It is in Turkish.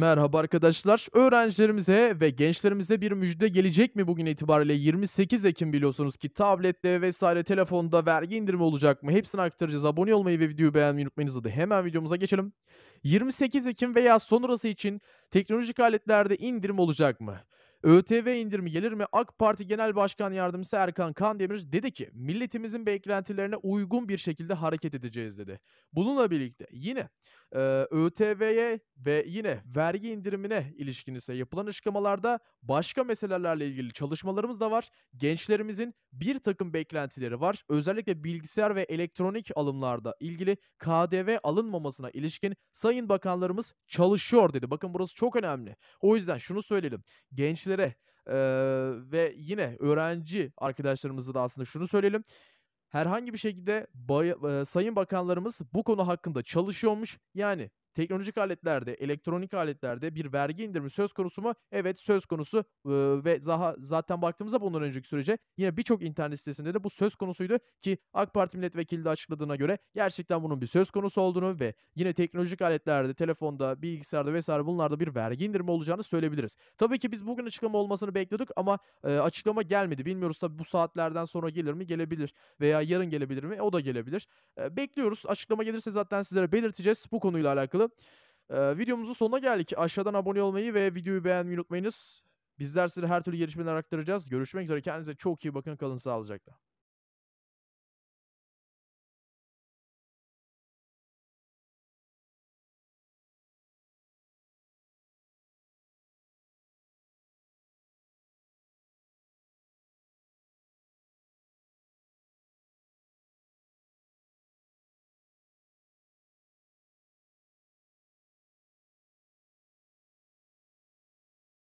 Merhaba arkadaşlar. Öğrencilerimize ve gençlerimize bir müjde gelecek mi bugün itibariyle? 28 Ekim biliyorsunuz ki tablette vesaire telefonda vergi indirimi olacak mı? Hepsini aktaracağız. Abone olmayı ve videoyu beğenmeyi unutmayınız. Hadi hemen videomuza geçelim. 28 Ekim veya sonrası için teknolojik aletlerde indirim olacak mı? ÖTV indirimi gelir mi? AK Parti Genel Başkan Yardımcısı Erkan Kandemir dedi ki milletimizin beklentilerine uygun bir şekilde hareket edeceğiz dedi. Bununla birlikte yine ÖTV'ye ve yine vergi indirimine ilişkin ise yapılan açıklamalarda başka meselelerle ilgili çalışmalarımız da var. Gençlerimizin bir takım beklentileri var. Özellikle bilgisayar ve elektronik alımlarda ilgili KDV alınmamasına ilişkin sayın bakanlarımız çalışıyor dedi. Bakın burası çok önemli. O yüzden şunu söyleyelim. Gençlere ve yine öğrenci arkadaşlarımıza da aslında şunu söyleyelim. Herhangi bir şekilde sayın bakanlarımız bu konu hakkında çalışıyormuş. Yani teknolojik aletlerde, elektronik aletlerde bir vergi indirimi söz konusu mu? Evet söz konusu ve daha zaten baktığımızda bundan önceki sürece yine birçok internet sitesinde de bu söz konusuydu ki AK Parti milletvekili de açıkladığına göre gerçekten bunun bir söz konusu olduğunu ve yine teknolojik aletlerde, telefonda, bilgisayarda vesaire bunlarda bir vergi indirimi olacağını söyleyebiliriz. Tabii ki biz bugün açıklama olmasını bekliyorduk ama açıklama gelmedi. Bilmiyoruz tabii bu saatlerden sonra gelir mi? Gelebilir veya yarın gelebilir mi? O da gelebilir. Bekliyoruz. Açıklama gelirse zaten sizlere belirteceğiz bu konuyla alakalı. Videomuzun sonuna geldik. Aşağıdan abone olmayı ve videoyu beğenmeyi unutmayınız. Bizler size her türlü gelişmeleri aktaracağız. Görüşmek üzere. Kendinize çok iyi bakın. Kalın sağlıcakla.